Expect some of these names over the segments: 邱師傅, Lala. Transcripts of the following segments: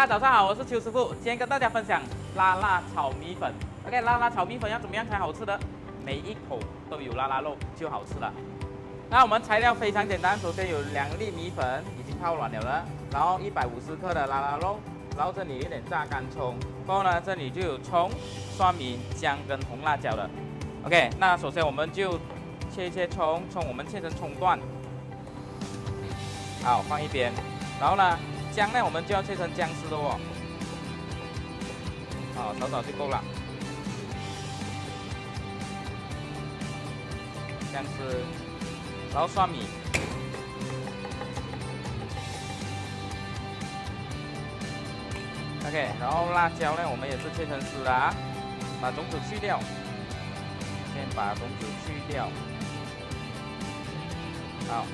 大家早上好，我是邱师傅，今天跟大家分享拉拉炒米粉。OK， 拉拉炒米粉要怎么样才好吃的？每一口都有拉拉肉就好吃了。那我们材料非常简单，首先有2粒米粉已经泡软了呢，然后150克的拉拉肉，然后这里有点榨干葱，然后呢这里就有葱、蒜米、姜跟红辣椒了。OK， 那首先我们就切葱，我们切成葱段，好放一边。然后呢？ 姜呢，我们就要切成姜丝的哦，好，少少就够了。姜丝，然后蒜米，OK， 然后辣椒呢，我们也是切成丝的啊，把种子去掉，先把种子去掉，好。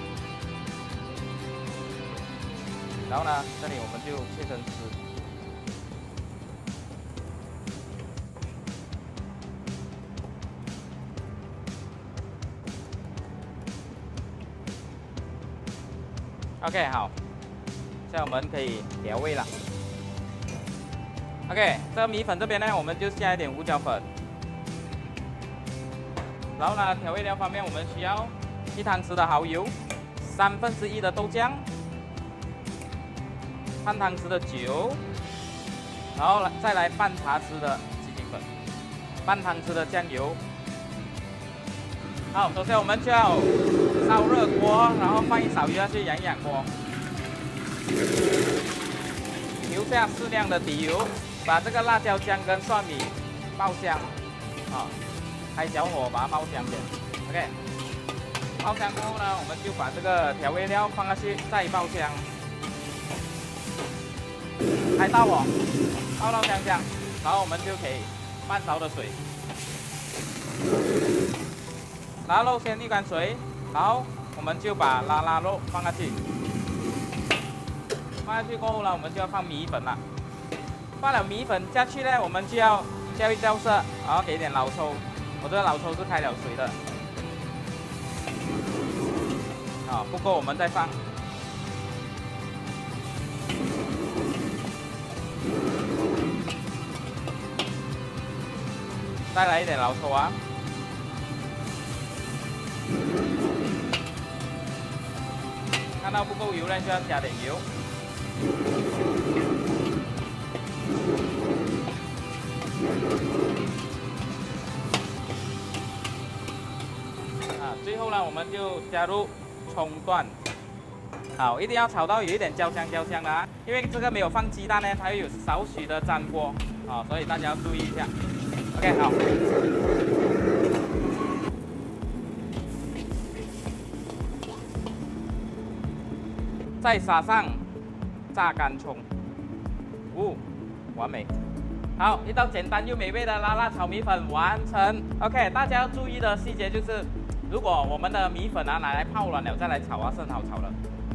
然后呢，这里我们就切成丝。OK， 好，现在我们可以调味了。OK， 这个米粉这边呢，我们就下一点胡椒粉。然后呢，调味料方面，我们需要1汤匙的蚝油，1/3的豆浆。 半汤匙的酒，然后再来半茶匙的鸡精粉，半汤匙的酱油。好，首先我们就要烧热锅，然后放一勺鱼下去养一养锅，留下适量的底油，把这个辣椒姜跟蒜米爆香，啊，开小火把它爆香点。OK， 爆香过后呢，我们就把这个调味料放下去，再爆香。 开大火，爆到香，然后我们就可以半勺的水，拉肉先沥干水，然后我们就把拉拉肉放下去，放下去过后呢，我们就要放米粉了。放了米粉下去呢，我们就要浇色，然后给一点老抽，我这个老抽是开了水的，啊，不够我们再放。 再来一点老抽啊，看到不够油呢，就要加点油。啊，最后呢，我们就加入葱段，好，一定要炒到有一点焦香的啊，因为这个没有放鸡蛋呢，它会有少许的粘锅啊，所以大家要注意一下。 OK， 好。再撒上榨干葱，完美。好，一道简单又美味的拉拉炒米粉完成。OK， 大家要注意的细节就是，如果我们的米粉啊拿来泡软了再来炒啊是很好炒的。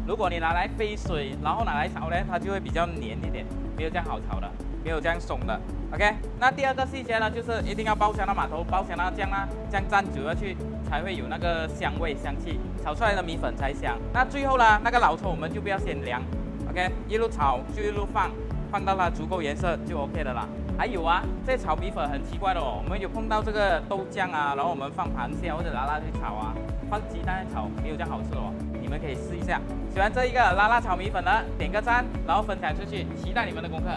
如果你拿来飞水，然后拿来炒呢，它就会比较黏一点，没有这样好炒的。 没有这样松的 ，OK。那第二个细节呢，就是一定要爆香到码头，爆香到这样蘸久了去，才会有那个香味香气，炒出来的米粉才香。那最后呢，那个老抽我们就不要先凉 ，OK， 一路炒就一路放，放到它足够颜色就 OK 的啦。还有啊，这炒米粉很奇怪的哦，我们有碰到这个豆浆啊，然后我们放螃蟹或者拉拉去炒啊，放鸡蛋去炒，没有这样好吃哦。 你们可以试一下，喜欢这一个拉拉炒米粉呢，点个赞，然后分享出去，期待你们的功课。